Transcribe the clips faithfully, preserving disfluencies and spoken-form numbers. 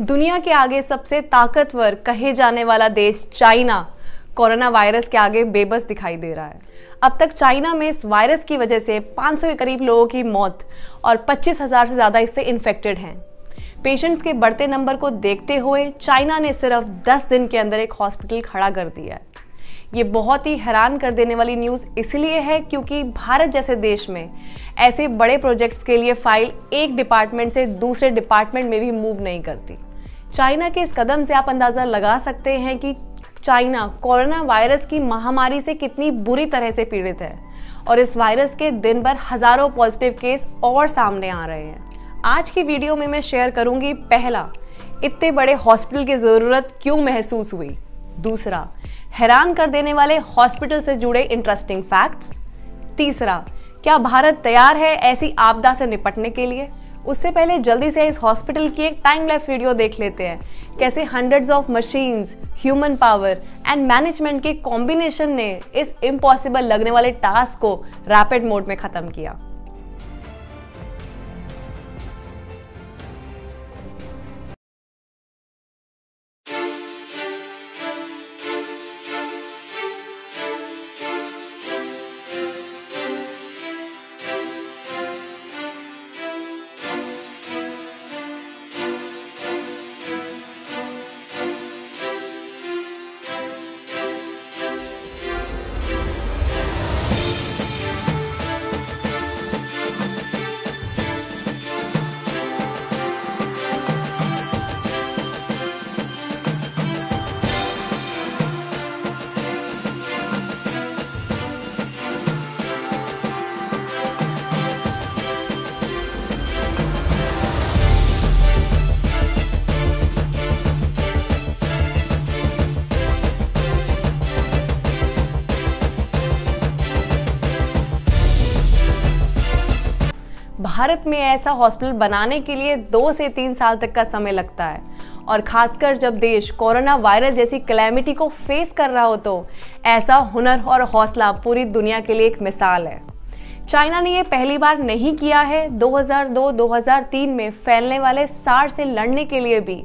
दुनिया के आगे सबसे ताकतवर कहे जाने वाला देश चाइना कोरोना वायरस के आगे बेबस दिखाई दे रहा है। अब तक चाइना में इस वायरस की वजह से पाँच सौ के करीब लोगों की मौत और पच्चीस हज़ार से ज़्यादा इससे इन्फेक्टेड हैं। पेशेंट्स के बढ़ते नंबर को देखते हुए चाइना ने सिर्फ दस दिन के अंदर एक हॉस्पिटल खड़ा कर दिया है। ये बहुत ही हैरान कर देने वाली न्यूज़ इसलिए है क्योंकि भारत जैसे देश में ऐसे बड़े प्रोजेक्ट्स के लिए फाइल एक डिपार्टमेंट से दूसरे डिपार्टमेंट में भी मूव नहीं करती। चाइना के इस कदम से आप अंदाज़ा लगा सकते हैं कि चाइना कोरोना वायरस की महामारी से कितनी बुरी तरह से पीड़ित है और इस वायरस के दिन भर हज़ारों पॉजिटिव केस और सामने आ रहे हैं। आज की वीडियो में मैं शेयर करूंगी, पहला, इतने बड़े हॉस्पिटल की ज़रूरत क्यों महसूस हुई, दूसरा, हैरान कर देने वाले हॉस्पिटल से जुड़े इंटरेस्टिंग फैक्ट्स, तीसरा, क्या भारत तैयार है ऐसी आपदा से निपटने के लिए। उससे पहले जल्दी से इस हॉस्पिटल की एक टाइम लैप्स वीडियो देख लेते हैं, कैसे hundreds of machines, human power and management के कॉम्बिनेशन ने इस इम्पॉसिबल लगने वाले टास्क को रैपिड मोड में खत्म किया। भारत में ऐसा हॉस्पिटल बनाने के लिए दो से तीन साल तक का समय लगता है और खासकर जब देश कोरोना वायरस जैसी कैलेमिटी को फेस कर रहा हो तो ऐसा हुनर और हौसला पूरी दुनिया के लिए एक मिसाल है। चाइना ने यह पहली बार नहीं किया है। दो हज़ार दो दो हज़ार तीन में फैलने वाले सार से लड़ने के लिए भी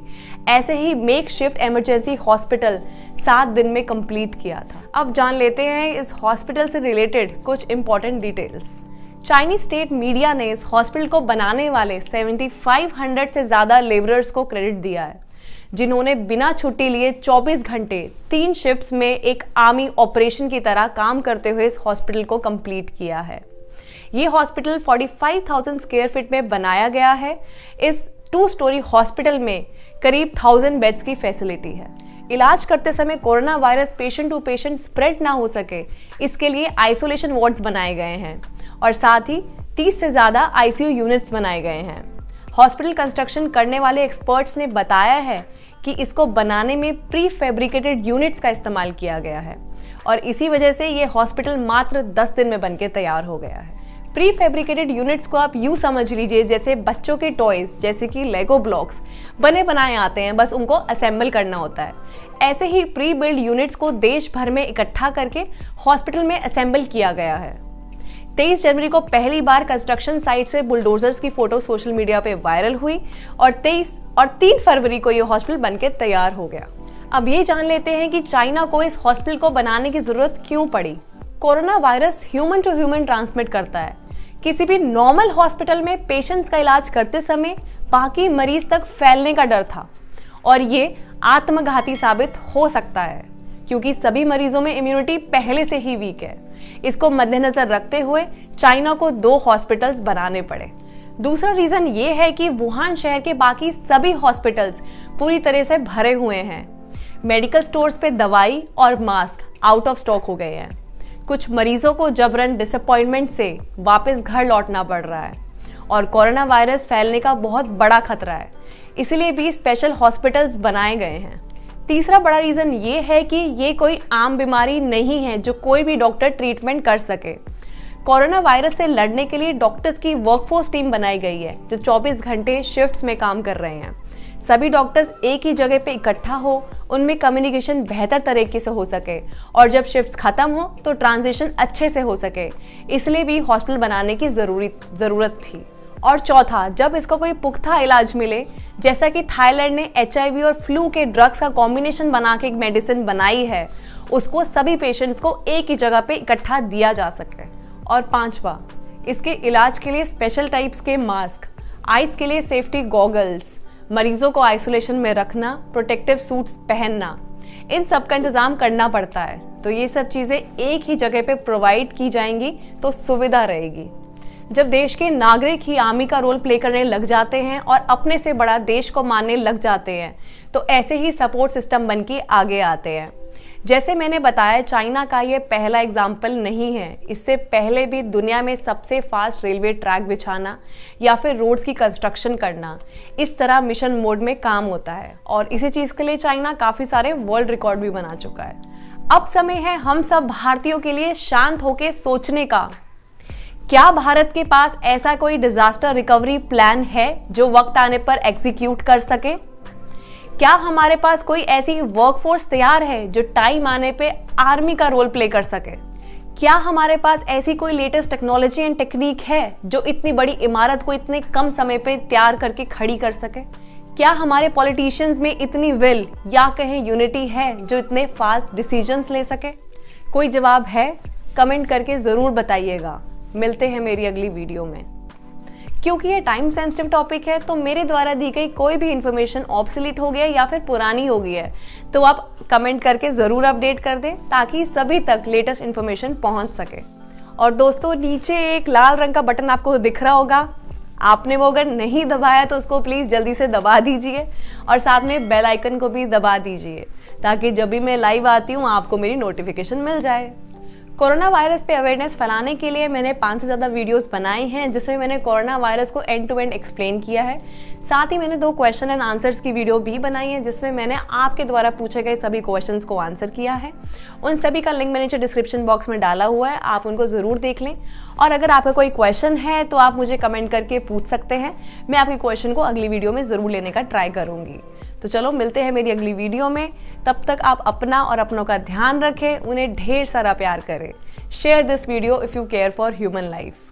ऐसे ही मेक शिफ्ट एमरजेंसी हॉस्पिटल सात दिन में कंप्लीट किया था। अब जान लेते हैं इस हॉस्पिटल से रिलेटेड कुछ important details. Chinese state media ने इस हॉस्पिटल को बनाने वाले सात हज़ार पाँच सौ से ज़्यादा लेबरर्स को क्रेडिट दिया है, जिन्होंने बिना छुट्टी लिए चौबीस घंटे तीन शिफ्ट्स में एक आर्मी ऑपरेशन की तरह काम करते हुए इस हॉस्पिटल को कंप्लीट किया है। ये हॉस्पिटल पैंतालीस हज़ार स्क्वायर फीट में बनाया गया है। इस टू स्टोरी हॉस्पिटल में करीब थाउजेंड बेड्स की फैसिलिटी है। इलाज करते समय corona virus patient to patient spread ना हो सके, इसके लिए आइसोलेशन वार्ड्स बनाए गए हैं और साथ ही तीस से ज़्यादा आईसीयू यूनिट्स बनाए गए हैं। हॉस्पिटल कंस्ट्रक्शन करने वाले एक्सपर्ट्स ने बताया है कि इसको बनाने में प्री फैब्रिकेटेड यूनिट्स का इस्तेमाल किया गया है और इसी वजह से ये हॉस्पिटल मात्र दस दिन में बनके तैयार हो गया है। प्री फैब्रिकेटेड यूनिट्स को आप यूँ समझ लीजिए जैसे बच्चों के टॉयज, जैसे कि लेगो ब्लॉक्स बने बनाए आते हैं, बस उनको असेंबल करना होता है। ऐसे ही प्री बिल्ड यूनिट्स को देश भर में इकट्ठा करके हॉस्पिटल में असेंबल किया गया है। तेईस जनवरी को पहली बार कंस्ट्रक्शन साइट से बुलडोजर्स की फोटो सोशल मीडिया पे वायरल हुई और तेईस और तीन फरवरी को ये हॉस्पिटल बनके तैयार हो गया। अब ये जान लेते हैं कि चाइना को इस हॉस्पिटल को बनाने की ज़रूरत क्यों पड़ी। Corona virus human to human transmit करता है। किसी भी नॉर्मल हॉस्पिटल में पेशेंट्स का इलाज करते समय बाकी मरीज तक फैलने का डर था और ये आत्मघाती साबित हो सकता है क्योंकि सभी मरीजों में इम्यूनिटी पहले से ही वीक है। इसको मद्देनजर रखते हुए चाइना को दो हॉस्पिटल्स बनाने पड़े। दूसरा रीजन ये है कि वुहान शहर के बाकी सभी हॉस्पिटल्स पूरी तरह से भरे हुए हैं। मेडिकल स्टोर्स पे दवाई और मास्क आउट ऑफ स्टॉक हो गए हैं। कुछ मरीजों को जबरन डिसअपॉइंटमेंट से वापस घर लौटना पड़ रहा है और कोरोना वायरस फैलने का बहुत बड़ा खतरा है, इसलिए भी स्पेशल हॉस्पिटल्स बनाए गए हैं। तीसरा बड़ा रीज़न ये है कि ये कोई आम बीमारी नहीं है जो कोई भी डॉक्टर ट्रीटमेंट कर सके। कोरोना वायरस से लड़ने के लिए डॉक्टर्स की वर्कफोर्स टीम बनाई गई है जो चौबीस घंटे शिफ्ट्स में काम कर रहे हैं। सभी डॉक्टर्स एक ही जगह पे इकट्ठा हो, उनमें कम्युनिकेशन बेहतर तरीके से हो सके और जब शिफ्ट्स ख़त्म हो तो ट्रांजिशन अच्छे से हो सके, इसलिए भी हॉस्पिटल बनाने की ज़रूरी ज़रूरत थी। और चौथा, जब इसका कोई पुख्ता इलाज मिले, जैसा कि थाईलैंड ने एच आई वी और फ्लू के ड्रग्स का कॉम्बिनेशन बना के एक मेडिसिन बनाई है, उसको सभी पेशेंट्स को एक ही जगह पे इकट्ठा दिया जा सके। और पांचवा, इसके इलाज के लिए स्पेशल टाइप्स के मास्क, आइज के लिए सेफ्टी गॉगल्स, मरीजों को आइसोलेशन में रखना, प्रोटेक्टिव सूट्स पहनना, इन सब का इंतजाम करना पड़ता है। तो ये सब चीज़ें एक ही जगह पे प्रोवाइड की जाएंगी तो सुविधा रहेगी। जब देश के नागरिक ही आर्मी का रोल प्ले करने लग जाते हैं और अपने से बड़ा देश को मानने लग जाते हैं, तो ऐसे ही सपोर्ट सिस्टम बन के आगे आते हैं। जैसे मैंने बताया, चाइना का ये पहला एग्जाम्पल नहीं है। इससे पहले भी दुनिया में सबसे फास्ट रेलवे ट्रैक बिछाना या फिर रोड्स की कंस्ट्रक्शन करना, इस तरह मिशन मोड में काम होता है। और इसी चीज़ के लिए चाइना काफ़ी सारे वर्ल्ड रिकॉर्ड भी बना चुका है। अब समय है हम सब भारतीयों के लिए शांत होकर सोचने का। क्या भारत के पास ऐसा कोई डिजास्टर रिकवरी प्लान है जो वक्त आने पर एग्जीक्यूट कर सके? क्या हमारे पास कोई ऐसी वर्कफोर्स तैयार है जो टाइम आने पे आर्मी का रोल प्ले कर सके? क्या हमारे पास ऐसी कोई लेटेस्ट टेक्नोलॉजी एंड टेक्निक है जो इतनी बड़ी इमारत को इतने कम समय पे तैयार करके खड़ी कर सके? क्या हमारे पॉलिटिशियंस में इतनी विल या कहें यूनिटी है जो इतने फास्ट डिसीजंस ले सके? कोई जवाब है? कमेंट करके ज़रूर बताइएगा। मिलते हैं मेरी अगली वीडियो में। क्योंकि ये टाइम सेंसिटिव टॉपिक है, तो मेरे द्वारा दी गई कोई भी इन्फॉर्मेशन ऑब्सोलीट हो गया या फिर पुरानी हो गई है, तो आप कमेंट करके ज़रूर अपडेट कर दें ताकि सभी तक लेटेस्ट इन्फॉर्मेशन पहुंच सके। और दोस्तों, नीचे एक लाल रंग का बटन आपको दिख रहा होगा, आपने वो अगर नहीं दबाया तो उसको प्लीज़ जल्दी से दबा दीजिए और साथ में बेल आइकन को भी दबा दीजिए ताकि जब भी मैं लाइव आती हूँ आपको मेरी नोटिफिकेशन मिल जाए। कोरोना वायरस पे अवेयरनेस फैलाने के लिए मैंने पाँच से ज़्यादा वीडियोस बनाए हैं जिसमें मैंने कोरोना वायरस को एंड टू एंड एक्सप्लेन किया है। साथ ही मैंने दो क्वेश्चन एंड आंसर्स की वीडियो भी बनाई है जिसमें मैंने आपके द्वारा पूछे गए सभी क्वेश्चंस को आंसर किया है। उन सभी का लिंक मैंने नीचे डिस्क्रिप्शन बॉक्स में डाला हुआ है, आप उनको ज़रूर देख लें। और अगर आपका कोई क्वेश्चन है तो आप मुझे कमेंट करके पूछ सकते हैं, मैं आपके क्वेश्चन को अगली वीडियो में ज़रूर लेने का ट्राई करूँगी। तो चलो, मिलते हैं मेरी अगली वीडियो में। तब तक आप अपना और अपनों का ध्यान रखें, उन्हें ढेर सारा प्यार करें। Share this video if you care for human life.